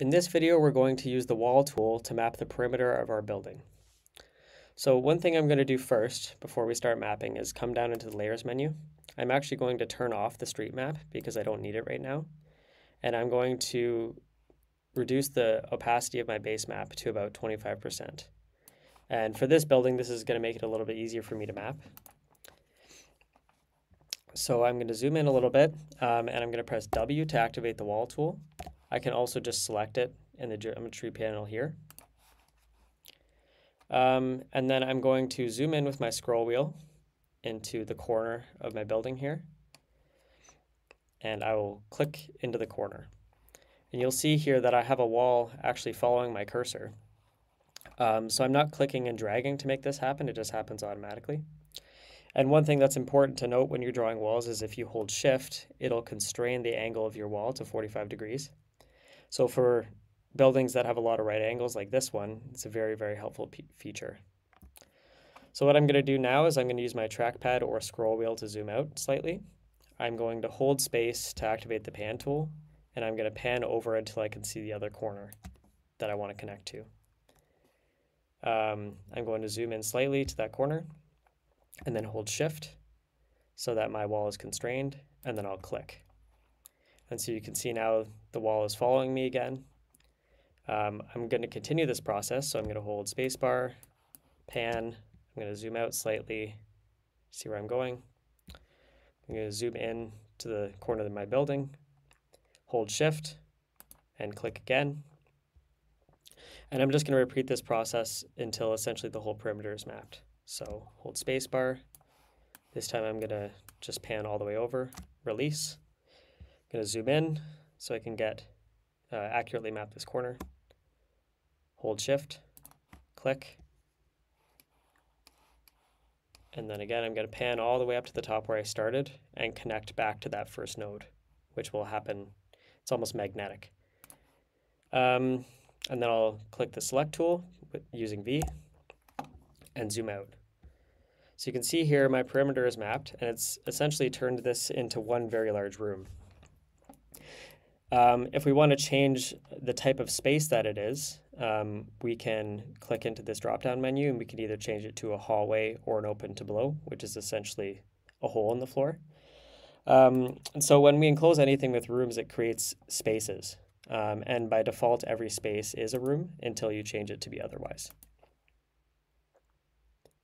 In this video, we're going to use the wall tool to map the perimeter of our building. So one thing I'm going to do first before we start mapping is come down into the layers menu. I'm actually going to turn off the street map because I don't need it right now. And I'm going to reduce the opacity of my base map to about 25%. And for this building, this is going to make it a little bit easier for me to map. So I'm going to zoom in a little bit and I'm going to press W to activate the wall tool. I can also just select it in the geometry panel here. And then I'm going to zoom in with my scroll wheel into the corner of my building here. And I will click into the corner. And you'll see here that I have a wall actually following my cursor. So I'm not clicking and dragging to make this happen, it just happens automatically. And one thing that's important to note when you're drawing walls is if you hold Shift, it'll constrain the angle of your wall to 45 degrees. So for buildings that have a lot of right angles like this one, it's a very, very helpful feature. So what I'm going to do now is I'm going to use my trackpad or scroll wheel to zoom out slightly. I'm going to hold space to activate the pan tool, and I'm going to pan over until I can see the other corner that I want to connect to. I'm going to zoom in slightly to that corner, and then hold Shift so that my wall is constrained, and then I'll click. And so you can see now the wall is following me again. I'm going to continue this process, so I'm going to hold spacebar, pan, I'm going to zoom out slightly, see where I'm going. I'm going to zoom in to the corner of my building, hold Shift, and click again. And I'm just going to repeat this process until essentially the whole perimeter is mapped. So hold spacebar. This time I'm going to just pan all the way over, release. I'm going to zoom in so I can get accurately map this corner. Hold Shift, click. And then again, I'm going to pan all the way up to the top where I started and connect back to that first node, which will happen. It's almost magnetic. And then I'll click the select tool using V and zoom out. So you can see here my perimeter is mapped, and it's essentially turned this into one very large room. If we want to change the type of space that it is, we can click into this drop-down menu, and we can either change it to a hallway or an open tableau, which is essentially a hole in the floor. And so when we enclose anything with rooms, it creates spaces. And by default, every space is a room until you change it to be otherwise.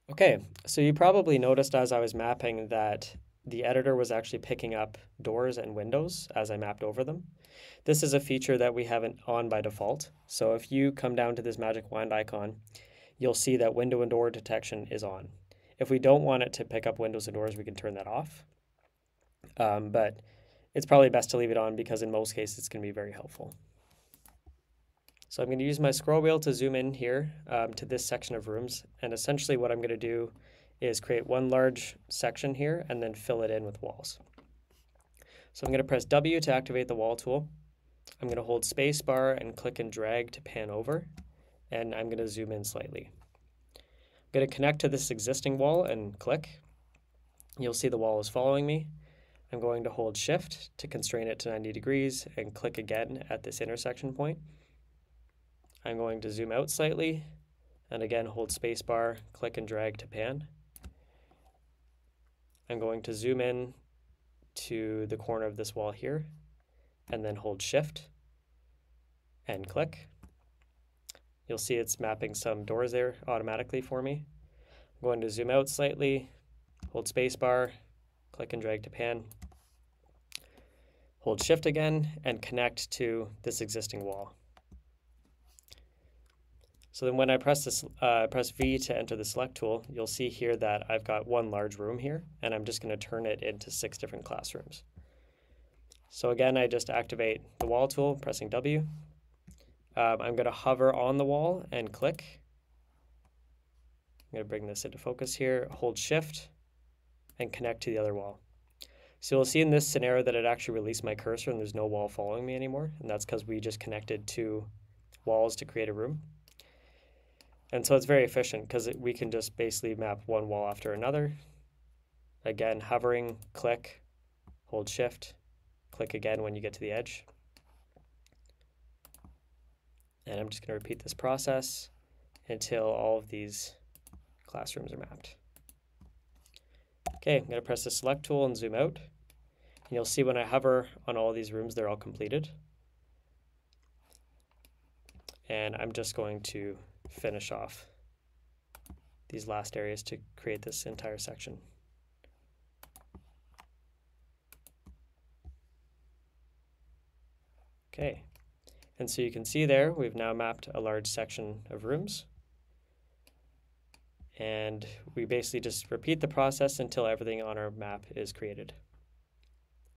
Okay, so you probably noticed as I was mapping that the editor was actually picking up doors and windows as I mapped over them. This is a feature that we have on by default. So if you come down to this magic wand icon, you'll see that window and door detection is on. If we don't want it to pick up windows and doors, we can turn that off. But it's probably best to leave it on because in most cases it's going to be very helpful. So I'm going to use my scroll wheel to zoom in here to this section of rooms, and essentially what I'm going to do is create one large section here and then fill it in with walls. So I'm going to press W to activate the wall tool. I'm going to hold spacebar and click and drag to pan over, and I'm going to zoom in slightly. I'm going to connect to this existing wall and click. You'll see the wall is following me. I'm going to hold Shift to constrain it to 90 degrees and click again at this intersection point. I'm going to zoom out slightly, and again hold spacebar, click and drag to pan. I'm going to zoom in to the corner of this wall here, and then hold Shift and click. You'll see it's mapping some doors there automatically for me. I'm going to zoom out slightly, hold spacebar, click and drag to pan. Hold Shift again and connect to this existing wall. So then when I press this, press V to enter the select tool, you'll see here that I've got one large room here, and I'm just going to turn it into 6 different classrooms. So again, I just activate the wall tool, pressing W. I'm going to hover on the wall and click. I'm going to bring this into focus here, hold Shift, and connect to the other wall. So you'll see in this scenario that it actually released my cursor and there's no wall following me anymore, and that's because we just connected 2 walls to create a room. And so it's very efficient because we can just basically map one wall after another. Again, hovering, click, hold Shift, click again when you get to the edge. And I'm just going to repeat this process until all of these classrooms are mapped. Okay, I'm going to press the select tool and zoom out. And you'll see when I hover on all these rooms, they're all completed. And I'm just going to finish off these last areas to create this entire section. Okay, and so you can see there, we've now mapped a large section of rooms. And we basically just repeat the process until everything on our map is created.